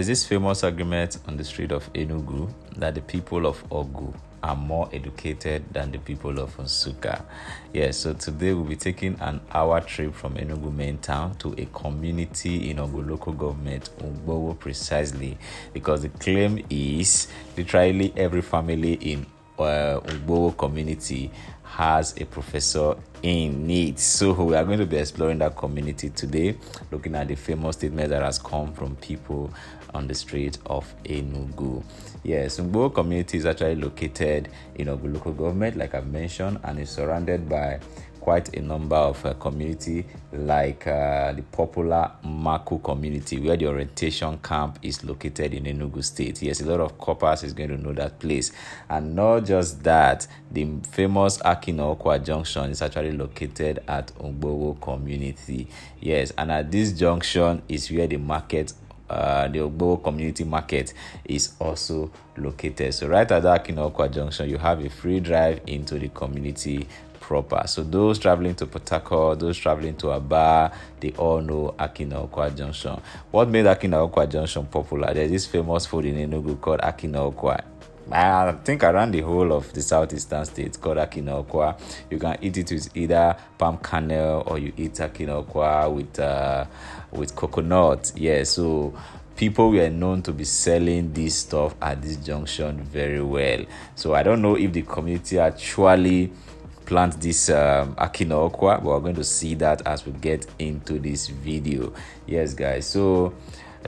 There's this famous agreement on the street of Enugu that the people of Ogu are more educated than the people of Nsukka. Yes, so today we'll be taking an hour trip from Enugu main town to a community in Ogu local government, Mgbowo precisely, because the claim is literally every family in Mgbowo community has a professor in need. So we are going to be exploring that community today, looking at the famous statement that has come from people on the street of Enugu. Yes, Mgbowo community is actually located in Ogu local government, like I've mentioned, and is surrounded by quite a number of community, like the popular Maku community, where the orientation camp is located in Enugu State. Yes, a lot of coppers is going to know that place. And not just that, the famous Akinaokwa junction is actually located at Mgbowo community. Yes, and at this junction is where the market, the Mgbowo community market, is also located. So right at that Akinaokwa junction, you have a free drive into the community proper. So those traveling to Port Harcourt, those traveling to Aba, they all know Akinaokwa Junction. What made Akinaokwa Junction popular? There's this famous food in Enugu called Akinaokwa. I think around the whole of the southeastern states called Akinaokwa. You can eat it with either palm kernel, or you eat Akinaokwa with coconut. Yeah, so people were known to be selling this stuff at this junction very well. So I don't know if the community actually plant this Akinaokwa, but we're going to see that as we get into this video. Yes, guys, so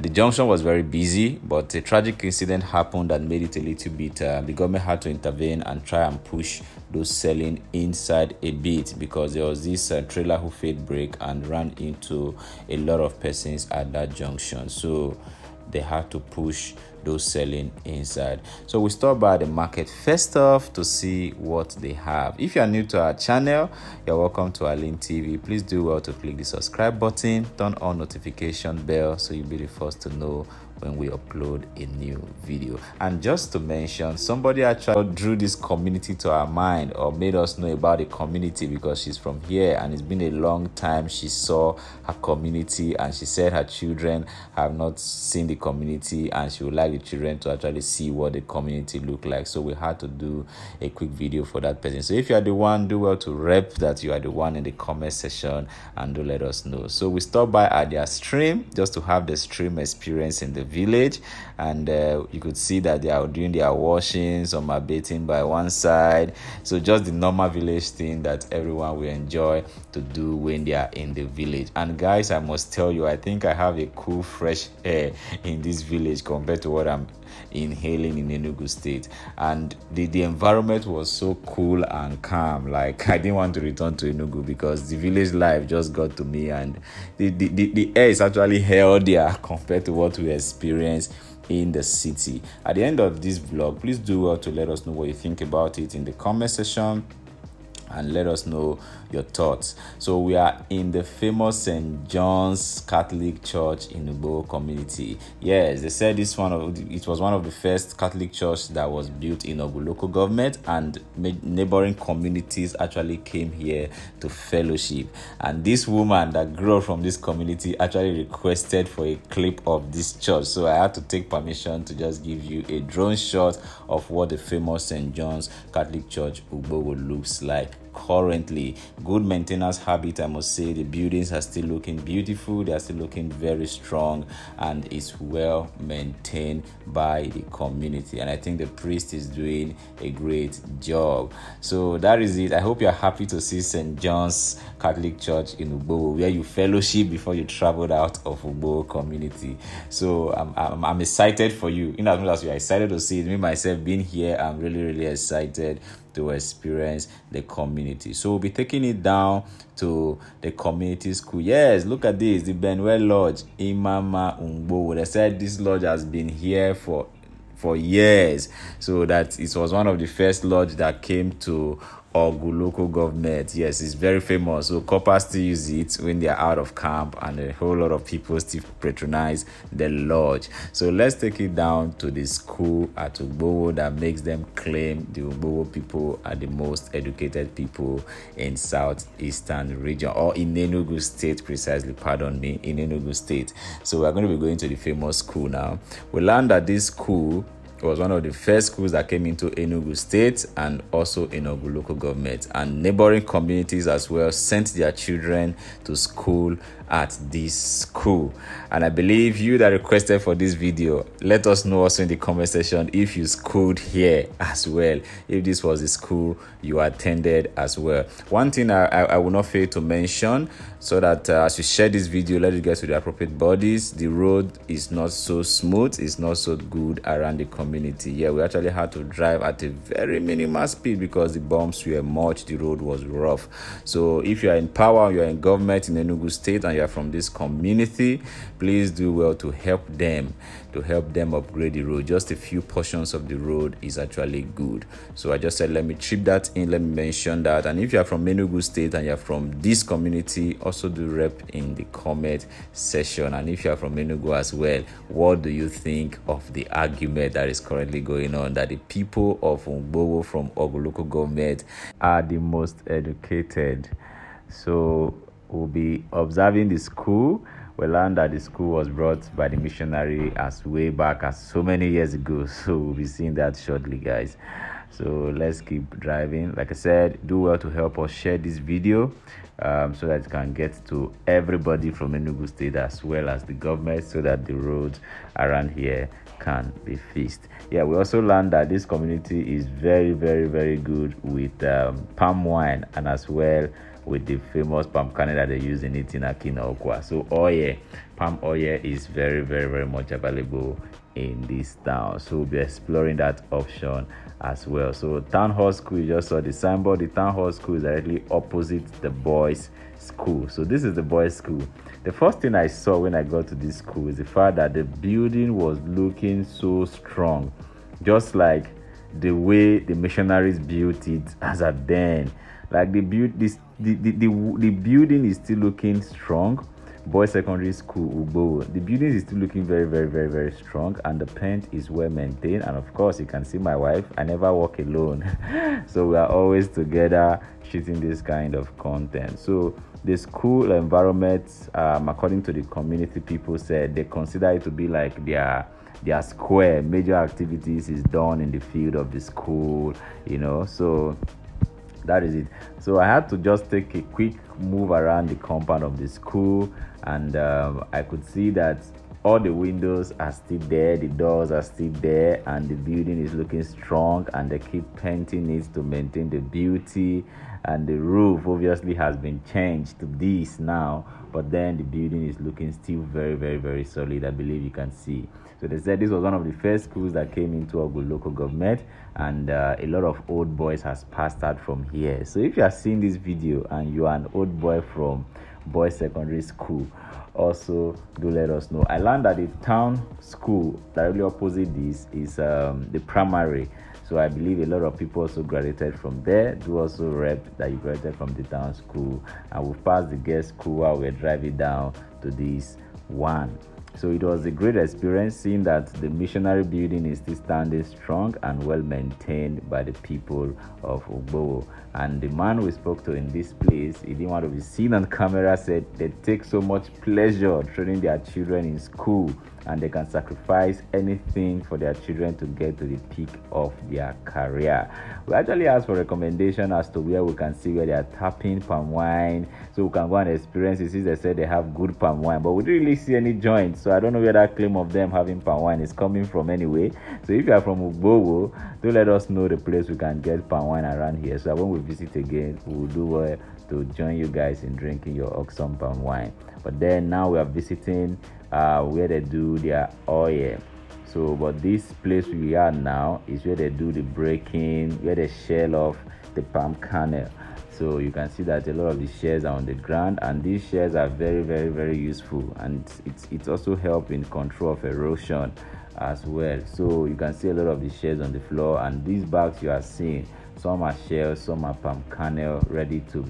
the junction was very busy, but a tragic incident happened that made it a little bit, the government had to intervene and try and push those selling inside a bit, because there was this trailer who failed brake and ran into a lot of persons at that junction. So they had to push those selling inside. So we stop by the market first off to see what they have. If you are new to our channel, you're welcome to Arlin TV. Please do well to click the subscribe button, turn on notification bell, so you'll be the first to know when we upload a new video. And just to mention, somebody actually drew this community to our mind, or made us know about the community, because she's from here and it's been a long time she saw her community, and she said her children have not seen the community and she would like the children to actually see what the community look like. So we had to do a quick video for that person. So if you are the one, do well to rep that you are the one in the comment section, and do let us know. So we stopped by at their stream just to have the stream experience in the village, and you could see that they are doing their washing, some are bathing by one side. So just the normal village thing that everyone will enjoy to do when they are in the village. And guys, I must tell you, I think I have a cool fresh air in this village compared to what I'm inhaling in Enugu State. And the environment was so cool and calm. Like, I didn't want to return to Enugu because the village life just got to me, and the air is actually healthier compared to what we experience in the city. At the end of this vlog, please do well to let us know what you think about it in the comment section, and let us know your thoughts. So we are in the famous St. John's Catholic Church in the Mgbowo community. Yes, they said this one it was one of the first Catholic church that was built in Ogu local government, and neighboring communities actually came here to fellowship. And this woman that grew up from this community actually requested for a clip of this church. So I had to take permission to just give you a drone shot of what the famous St. John's Catholic Church Mgbowo looks like currently. Good maintenance habit, I must say. The buildings are still looking beautiful, they are still looking very strong, and it's well maintained by the community, and I think the priest is doing a great job. So that is it. I hope you're happy to see St. John's Catholic Church in Mgbowo, where you fellowship before you traveled out of Mgbowo community. So I'm excited for you. In as much as we are excited to see it, me myself being here, I'm really excited to experience the community. So we'll be taking it down to the community school. Yes, look at this, the Benwell Lodge in Mama Mgbowo. They said this lodge has been here for years, so that it was one of the first lodge that came to Ogu local government. Yes, it's very famous. So coppers still use it when they are out of camp, and a whole lot of people still patronize the lodge. So let's take it down to the school at Mgbowo that makes them claim the Mgbowo people are the most educated people in southeastern region, or in Enugu state precisely, pardon me, in Enugu state. So we're going to be going to the famous school now. We learned that this school was one of the first schools that came into Enugu state and also Enugu local government, and neighboring communities as well sent their children to school at this school. And I believe you that requested for this video, let us know also in the comment section if you schooled here as well, if this was the school you attended as well. One thing I will not fail to mention, so that as you share this video, let it get to the appropriate bodies. The road is not so smooth, it's not so good around the community. Yeah, we actually had to drive at a very minimal speed because the bumps were much, the road was rough. So if you are in power, you are in government in Enugu state and you are from this community, please do well to help them upgrade the road. Just a few portions of the road is actually good. So I just said let me chip that in, let me mention that. And if you are from Enugu state and you are from this community, also do rep in the comment section. And if you are from Enugu as well, what do you think of the argument that is currently going on, that the people of Mgbowo from Ogu local government are the most educated? So we'll be observing the school. We learned that the school was brought by the missionary as way back as so many years ago, so we'll be seeing that shortly, guys. So let's keep driving. Like I said, do well to help us share this video so that it can get to everybody from Enugu state as well as the government, so that the roads around here can be fixed. Yeah, we also learned that this community is very good with palm wine, and as well with the famous palm kernel that they use in it in Akina Okwa. So oil, palm oil is very much available in this town, so we'll be exploring that option as well. So town hall school, you just saw the signboard. The town hall school is directly opposite the boys school. So this is the boys school. The first thing I saw when I got to this school is the fact that the building was looking so strong, just like the way the missionaries built it as a den. Like the building is still looking strong. Boys Secondary School Ubo, the building is still looking very strong, and the paint is well maintained. And of course, you can see my wife, I never walk alone. So we are always together shooting this kind of content. So the school environment, according to the community people said, they consider it to be like their square. Major activities is done in the field of the school, you know. So that is it. So I had to just take a quick move around the compound of the school, and I could see that all the windows are still there, the doors are still there, and the building is looking strong, and they keep painting it to maintain the beauty. And the roof obviously has been changed to this now, but then the building is looking still very solid. I believe you can see. So they said this was one of the first schools that came into Ogu local government, and a lot of old boys has passed out from here. So if you are seeing this video and you are an old boy from Boys Secondary School, also do let us know. I learned that the town school directly opposite this is the primary. So I believe a lot of people also graduated from there. Do also rep that you graduated from the town school. And we'll pass the girls' school while we're driving down to this one. So it was a great experience seeing that the missionary building is still standing strong and well maintained by the people of Mgbowo. And the man we spoke to in this place, he didn't want to be seen on camera, said they take so much pleasure training their children in school, and they can sacrifice anything for their children to get to the peak of their career. We actually asked for recommendation as to where we can see where they are tapping palm wine, so we can go and experience it. They said they have good palm wine, but we didn't really see any joints, so I don't know where that claim of them having palm wine is coming from anyway. So if you are from Mgbowo, do let us know the place we can get palm wine around here, so that when we visit again, we will do well to join you guys in drinking your Oxum palm wine. But then now we are visiting where they do their oil. So but this place we are now is where they do the breaking, where they shell off the palm kernel. So you can see that a lot of the shares are on the ground, and these shares are very useful, and it's also help in control of erosion as well. So you can see a lot of the shares on the floor, and these bags you are seeing, Some are shells, some are palm kernel ready to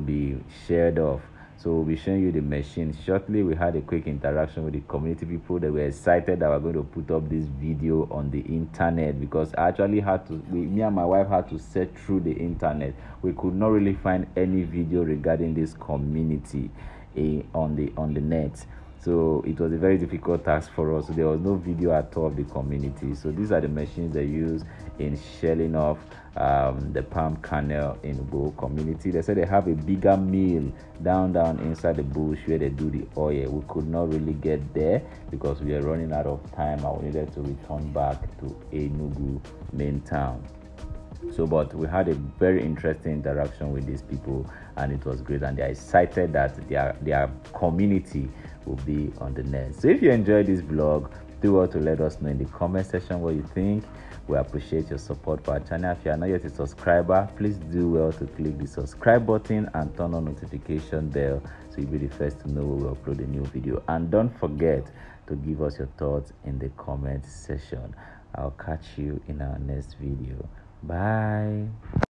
be shared off. So we'll be showing you the machine shortly. We had a quick interaction with the community people. They were excited that we're going to put up this video on the internet, because I actually had to, me and my wife had to search through the internet. We could not really find any video regarding this community on the net. So it was a very difficult task for us. So there was no video at all of the community. So these are the machines they use in shelling off the palm kernel in Ubo community. They said they have a bigger mill down inside the bush where they do the oil. We could not really get there because we are running out of time and we needed to return back to Enugu main town. So, but we had a very interesting interaction with these people, and it was great, and they are excited that their community will be on the net. So if you enjoyed this vlog, do well to let us know in the comment section what you think. We appreciate your support for our channel. If you are not yet a subscriber, please do well to click the subscribe button and turn on notification bell so you'll be the first to know when we upload a new video. And don't forget to give us your thoughts in the comment section. I'll catch you in our next video. Bye.